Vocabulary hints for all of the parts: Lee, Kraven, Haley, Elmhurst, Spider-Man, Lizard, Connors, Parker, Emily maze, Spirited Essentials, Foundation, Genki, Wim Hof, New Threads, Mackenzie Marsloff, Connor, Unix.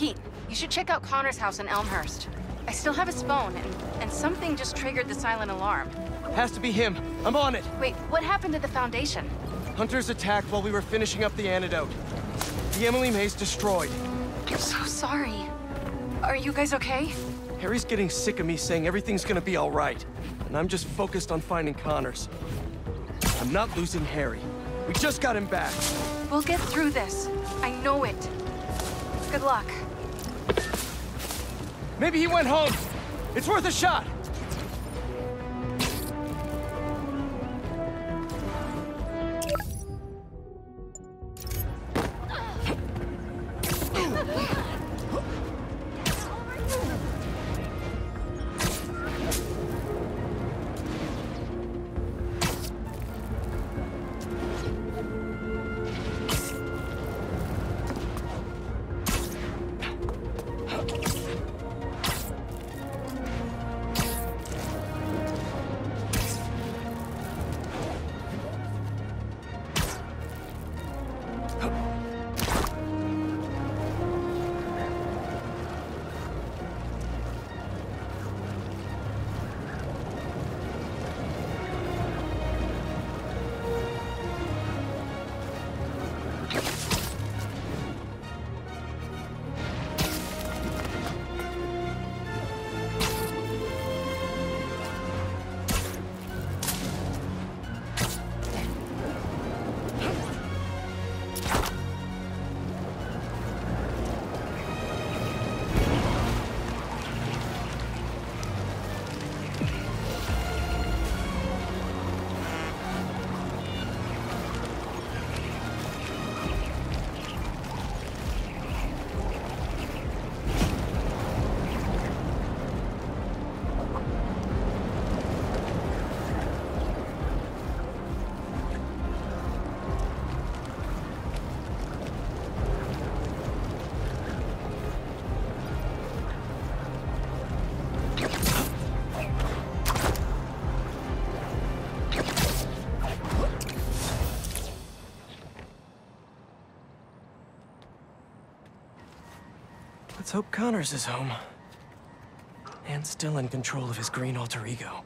Pete, you should check out Connor's house in Elmhurst. I still have his phone, and something just triggered the silent alarm. Has to be him. I'm on it. Wait, what happened at the Foundation? Hunters attacked while we were finishing up the antidote. The Emily maze destroyed. I'm so sorry. Are you guys okay? Harry's getting sick of me saying everything's gonna be all right, and I'm just focused on finding Connors. I'm not losing Harry. We just got him back. We'll get through this. I know it. Good luck. Maybe he went home. It's worth a shot. Let's hope Connors is home, and still in control of his green alter ego.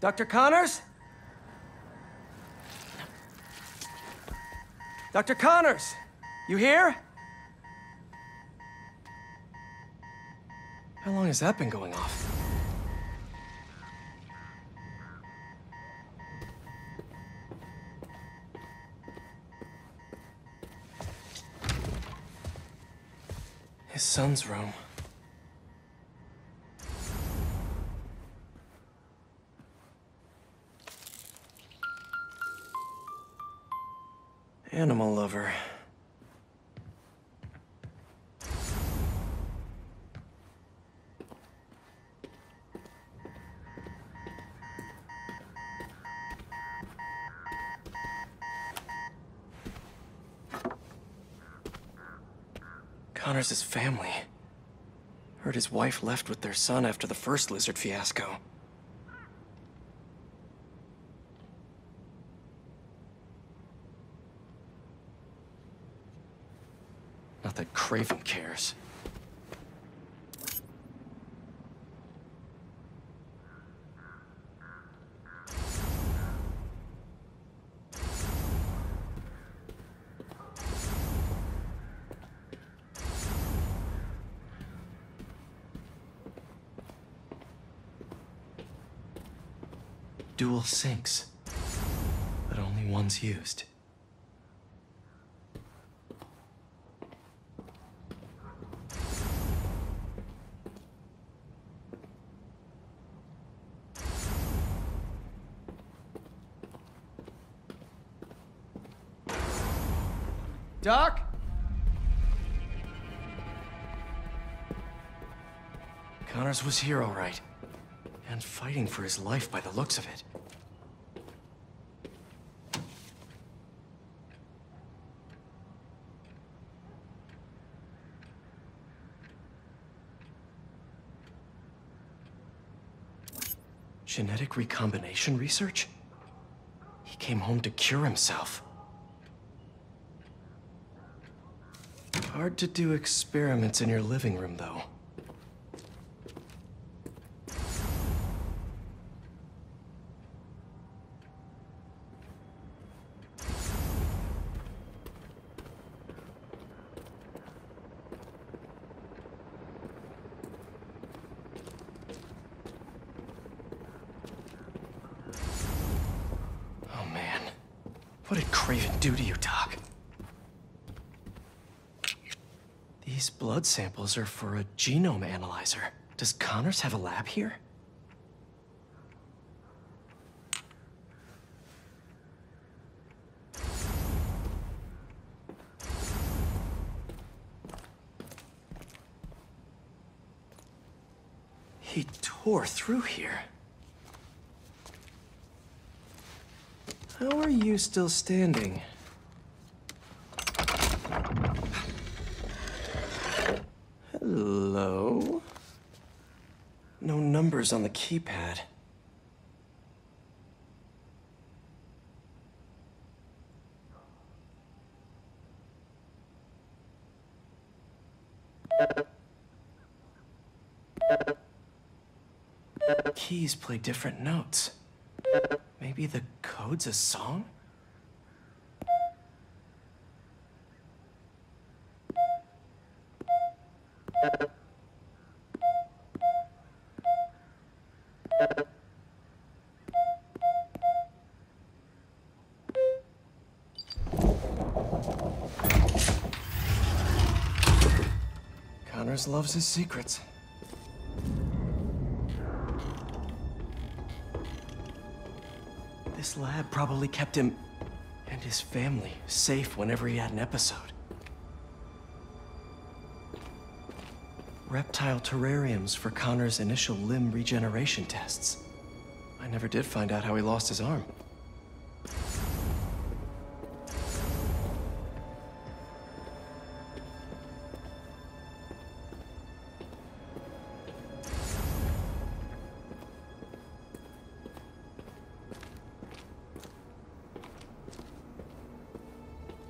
Dr. Connors? Dr. Connors, you here? How long has that been going off? His son's room. Animal lover. Connor's his family. Heard his wife left with their son after the first lizard fiasco. Not that Kraven cares. Dual sinks, but only one's used. Doc? Connors was here all right. And fighting for his life by the looks of it. Genetic recombination research? He came home to cure himself. Hard to do experiments in your living room, though. Oh, man. What did Kraven do to you, Doc? These blood samples are for a genome analyzer. Does Connors have a lab here? He tore through here. How are you still standing? Hello? No numbers on the keypad. Keys play different notes. Maybe the code's a song? Connors loves his secrets. This lab probably kept him and his family safe whenever he had an episode. Reptile terrariums for Connor's initial limb regeneration tests. I never did find out how he lost his arm.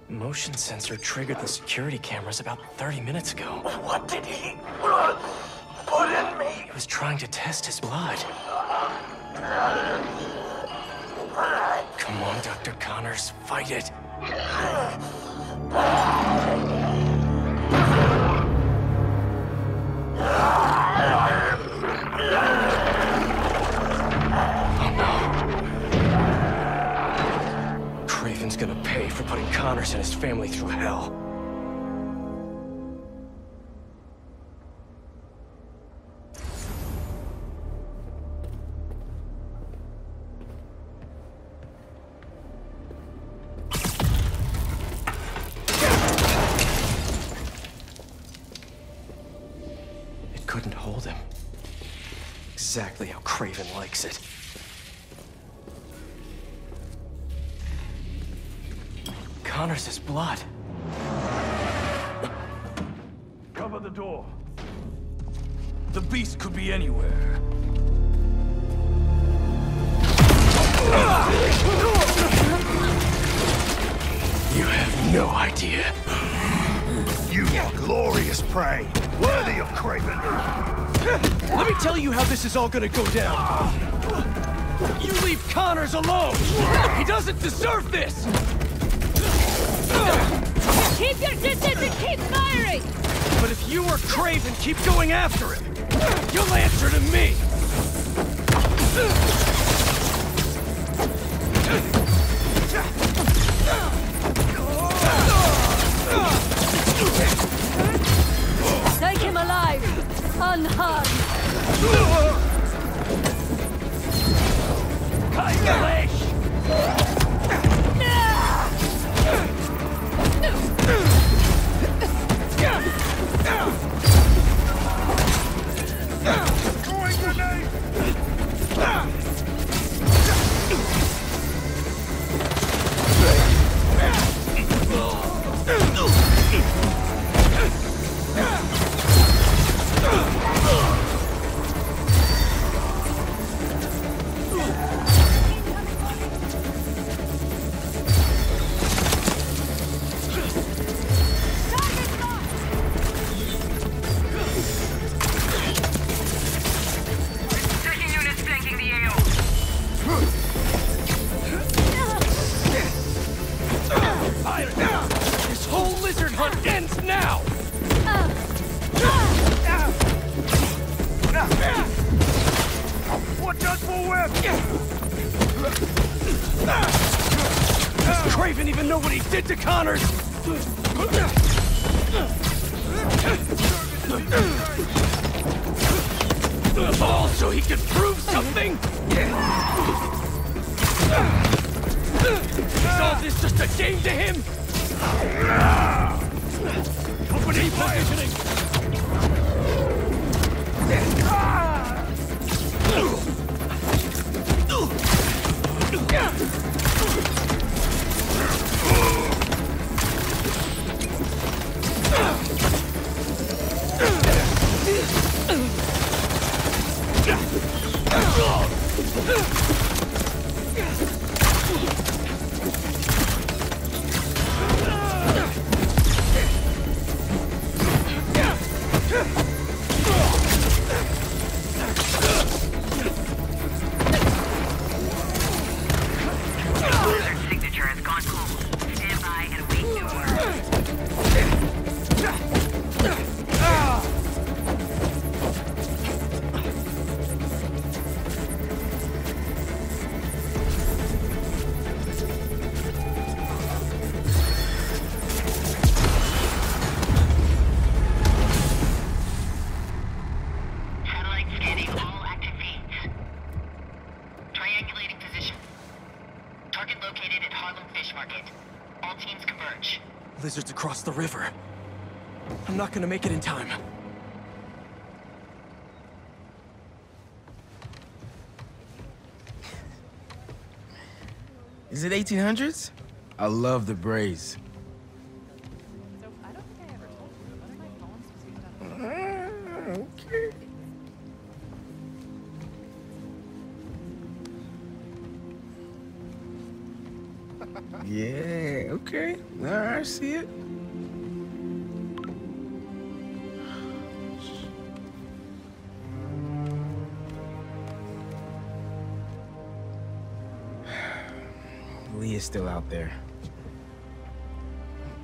Motion sensor triggered the security cameras about 30 minutes ago. What did he put in me? He was trying to test his blood. Come on, Dr. Connors, fight it. Gonna pay for putting Connors and his family through hell. It couldn't hold him. Exactly how Kraven likes it. Connors' his blood. Cover the door. The beast could be anywhere. You have no idea. You glorious prey, worthy of Kraven. Let me tell you how this is all gonna go down. You leave Connors alone. He doesn't deserve this. Keep your distance and keep firing! But if you are Kraven, keep going after him! You'll answer to me! Take him alive! Unharmed! Cut your leash! Does Kraven even know what he did to Connors? The ball so he could prove something? Is all this just a game to him? Company Lizards across the river. I'm not gonna make it in time. Is it 1800s? I love the braids. So I don't think I ever told you, one of my poems was used on... Okay. Yeah, okay. All right, I see it. Lee is still out there.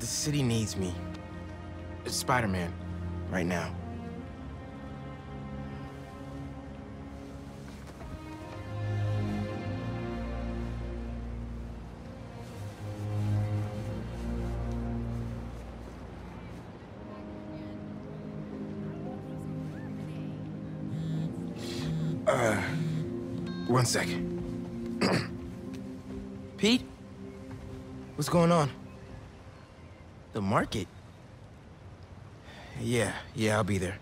The city needs me. It's Spider-Man right now. One second. Pete? What's going on? The market? Yeah, I'll be there.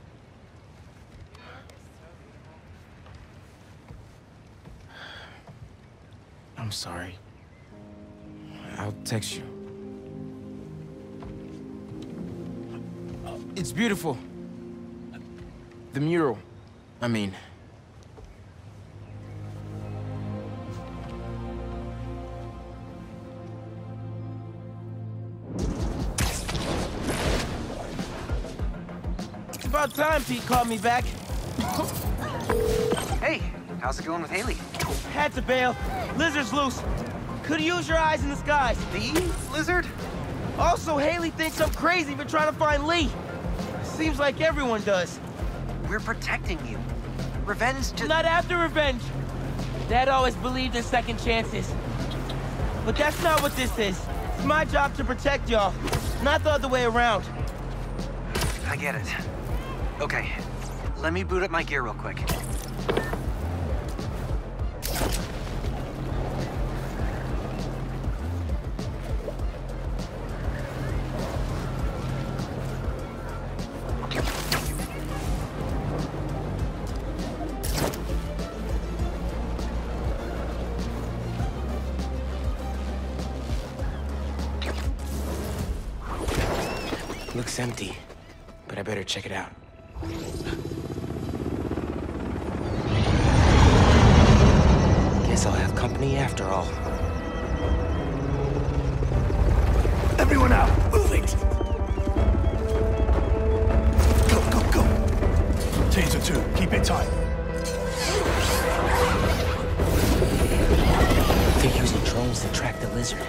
I'm sorry. I'll text you. It's beautiful. The mural, I mean. About time Pete called me back. Hey, how's it going with Haley? Had to bail. Lizard's loose. Could use your eyes in the skies. The Lizard? Also, Haley thinks I'm crazy for trying to find Lee. Seems like everyone does. We're protecting you. Revenge to... Not after revenge. Dad always believed in second chances. But that's not what this is. It's my job to protect y'all, not the other way around. I get it. Okay, let me boot up my gear real quick. Looks empty, but I better check it out. Guess I'll have company after all. Everyone out! Move it! Go! Teams of two, keep it tight. They're using drones to track the Lizard.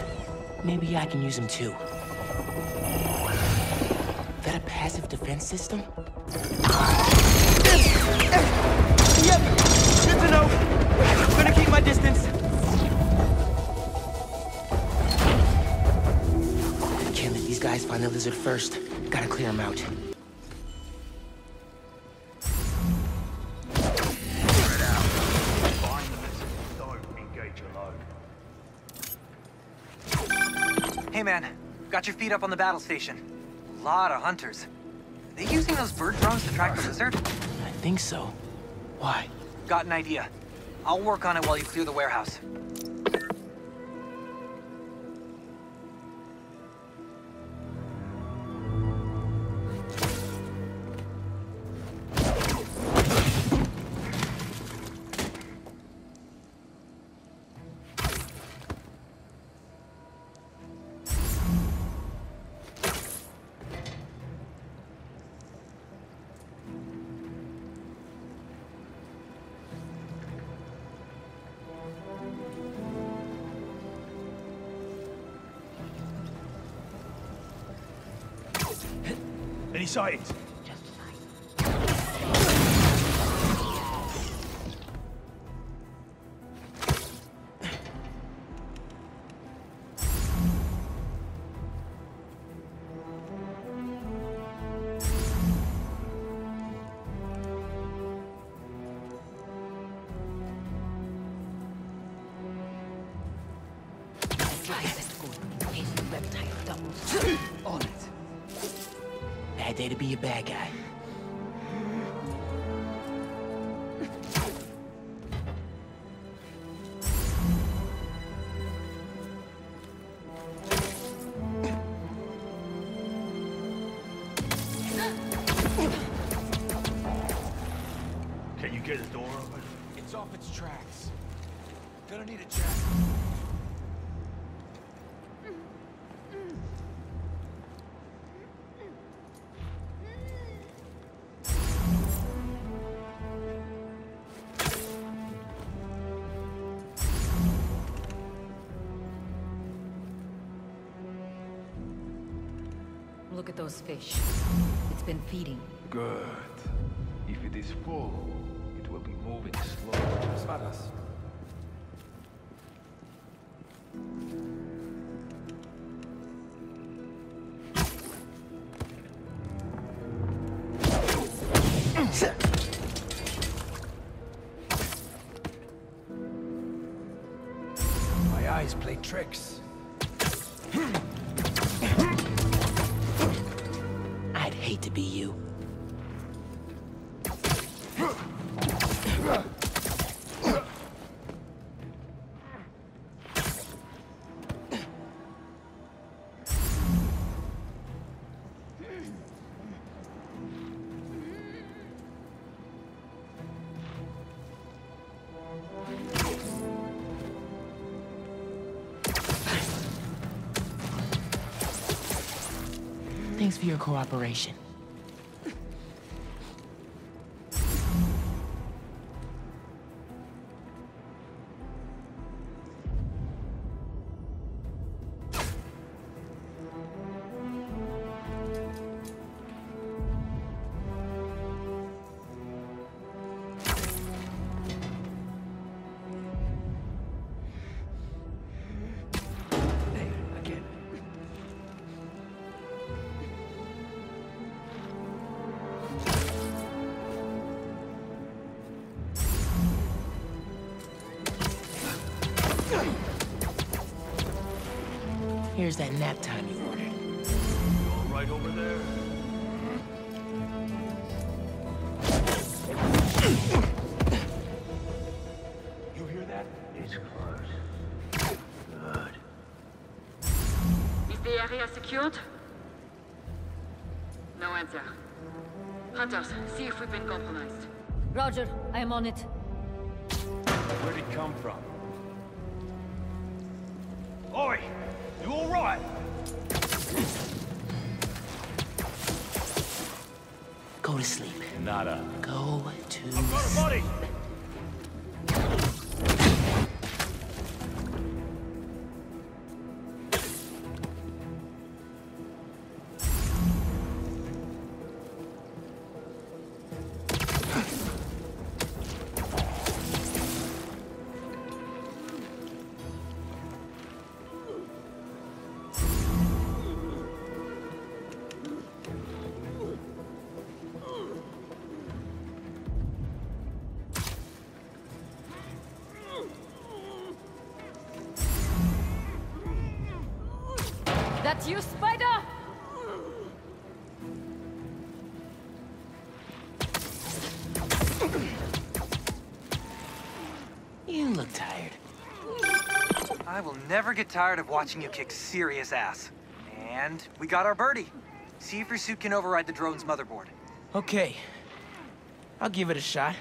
Maybe I can use them too. Is that a passive defense system? Yep, good to know. Gonna keep on the lizard first. Gotta clear him out. Hey man, got your feet up on the battle station. A lot of hunters. Are they using those bird drones to track the lizard? I think so. Why? Got an idea. I'll work on it while you clear the warehouse. Any sightings? Just a sight. Day to be a bad guy. Can you get the door open? It's off its tracks. Gonna need a jack. Look at those fish. It's been feeding. Good. If it is full, it will be moving slowly. Spot us. My eyes play tricks. Hate to be you. Thanks for your cooperation. Here's that nap time you ordered. You all right over there? You hear that? It's close. Good. Is the area secured? No answer. Hunters, see if we've been compromised. Roger, I am on it. Where'd it come from? Oi! You all right? Go to sleep. Nada. Go to sleep. I've got a body! That's you, Spider! You look tired. I will never get tired of watching you kick serious ass. And we got our birdie. See if your suit can override the drone's motherboard. Okay. I'll give it a shot.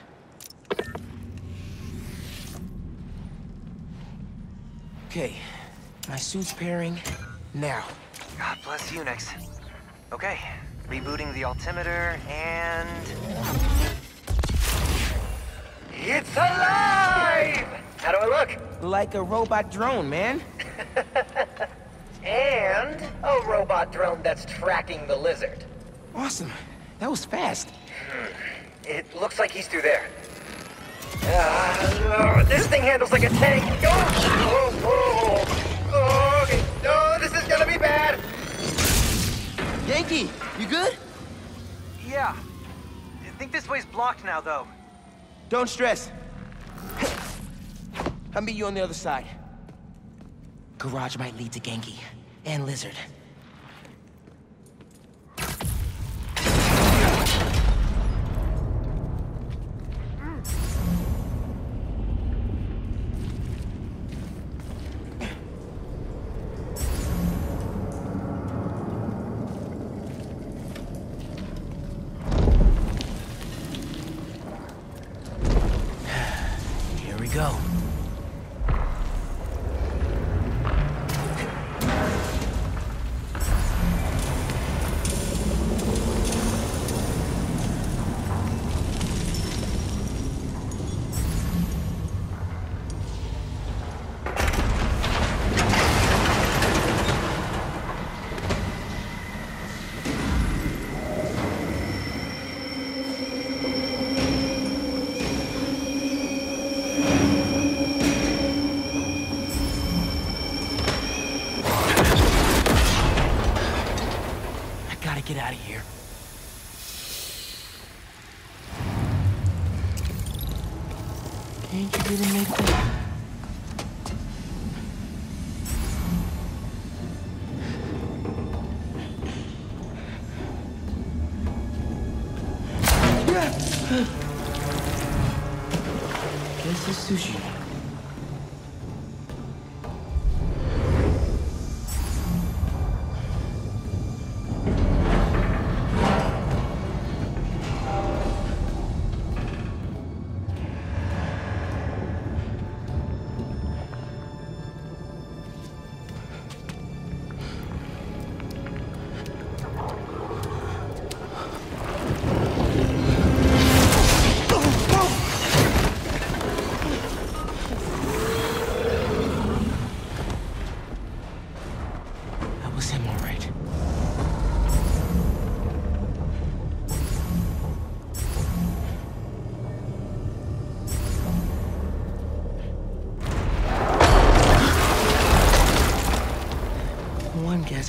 Okay. My suit's pairing now. God bless Unix. Okay. Rebooting the altimeter and... It's alive! How do I look? Like a robot drone, man. And a robot drone that's tracking the lizard. Awesome. That was fast. It looks like he's through there. This thing handles like a tank. Okay. No, this is gonna be bad. Genki, you good? Yeah. I think this way's blocked now, though. Don't stress. I'll meet you on the other side. Garage might lead to Genki and Lizard. Get out of here. Can't you didn't make that? Guess it's sushi.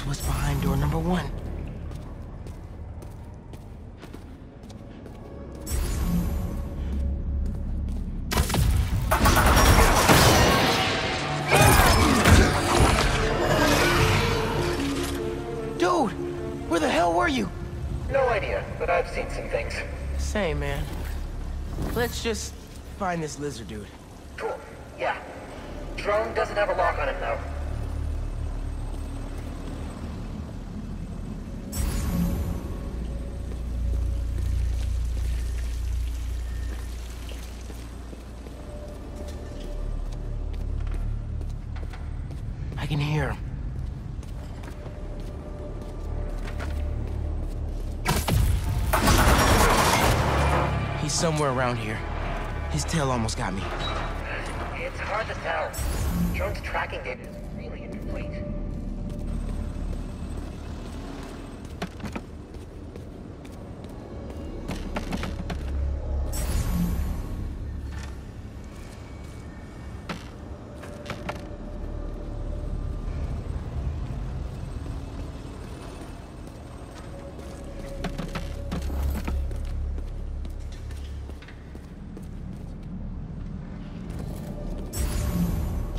What's behind door number one? Dude, where the hell were you? No idea, but I've seen some things. Same, man. Let's just find this lizard dude. Cool, yeah. Drone doesn't have a lock on him, though. I can hear him. He's somewhere around here. His tail almost got me. It's hard to tell. Drone's tracking data is really incomplete.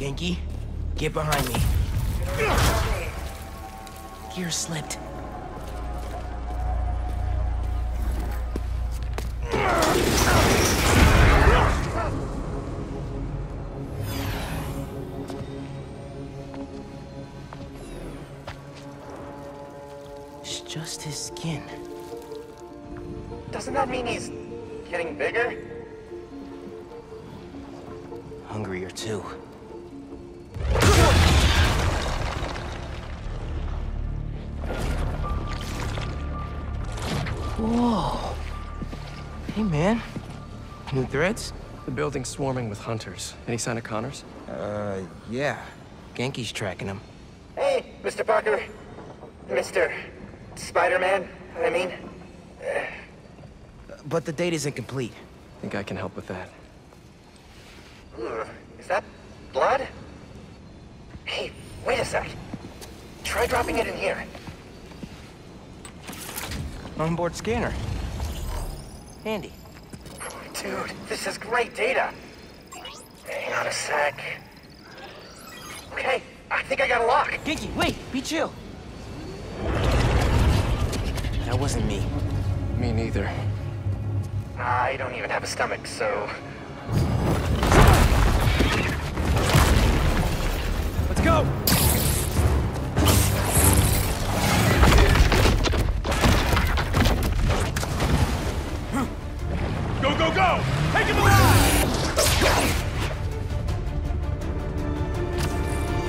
Genki, get behind me. gear slipped. It's just his skin. Doesn't that mean he's getting bigger? Hungrier too. Whoa. Hey, man. New threads? The building's swarming with hunters. Any sign of Connors? Yeah. Genki's tracking him. Hey, Mr. Parker. Mr. Spider-Man, I mean. But the date isn't complete. Think I can help with that. Is that blood? Hey, wait a sec. Try dropping it in here. Onboard scanner. Handy. Dude, this is great data. Hang on a sec. Okay, I think I got a lock. Genki, wait, be chill. That wasn't me. Me neither. I don't even have a stomach, so... Let's go! Go, go! Take him alive!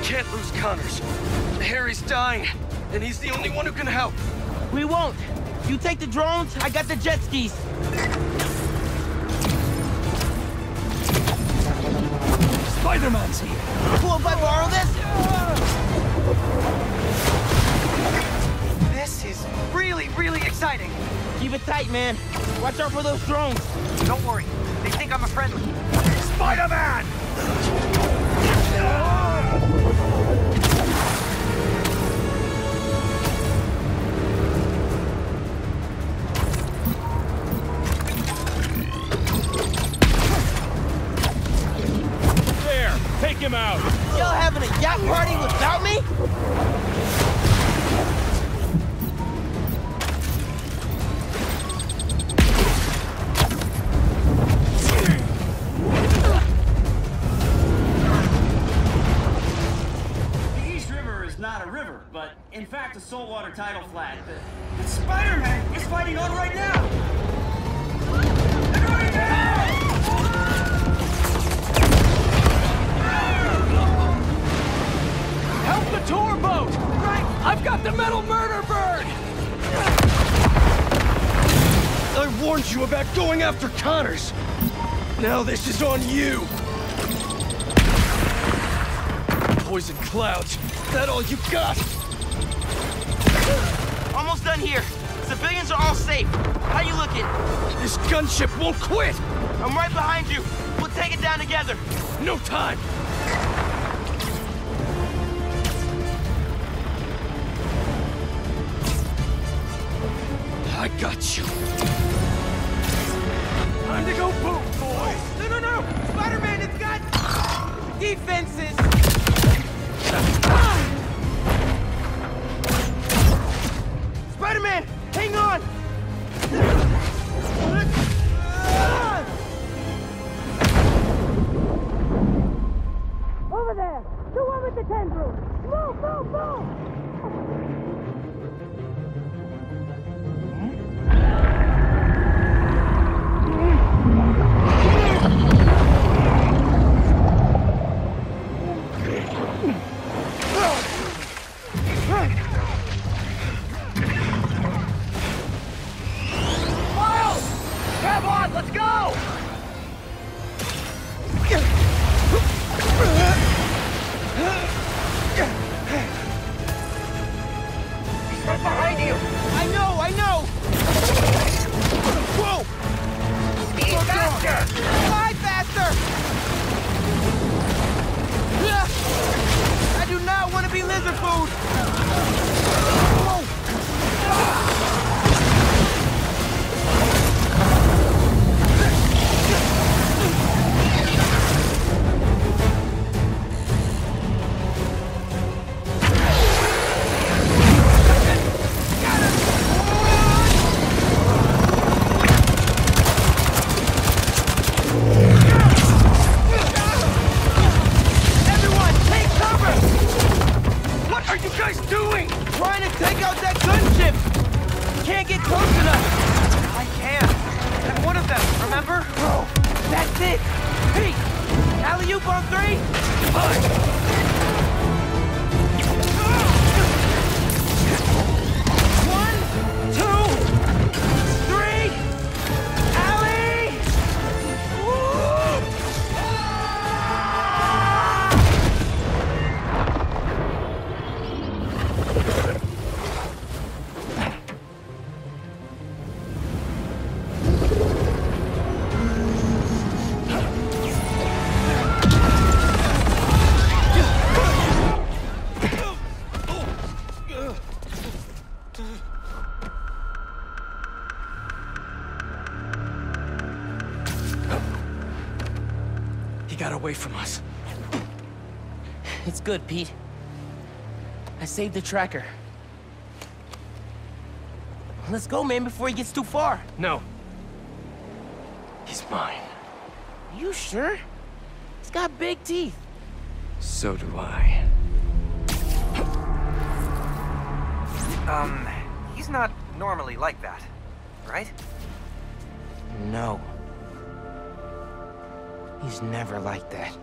Can't lose Connors. Harry's dying, and he's the only one who can help. We won't. You take the drones, I got the jet skis. Spider-Man's here. Cool if I borrow this? This is really, really exciting. Keep it tight, man. Watch out for those drones. Don't worry. They think I'm a friendly. Spider-Man! There! Take him out! Y'all having a yacht party without me? In fact, a saltwater tidal flat. The Spider-Man is fighting on right now! They're going down! Help the tour boat! Right! I've got the metal murder bird! I warned you about going after Connors! Now this is on you! Poison clouds, is that all you got? Almost done here. Civilians are all safe. How you looking? This gunship won't quit! I'm right behind you. We'll take it down together. No time! I got you. Time to go boom, boys! No, no, no! Spider-Man has got... defenses! Ah! Spider-Man, hang on! Over there! The one with the tendril! Move, move, move! Come on, let's go! He's right behind! close enough! I can't. I'm one of them, remember? Bro, that's it! Hey! Alley-oop on three! Fine! Away from us. It's good, Pete. I saved the tracker. Let's go, man, before he gets too far. No. He's mine. You sure? He's got big teeth. So do I. He's not normally like that, right? No. He's never like that.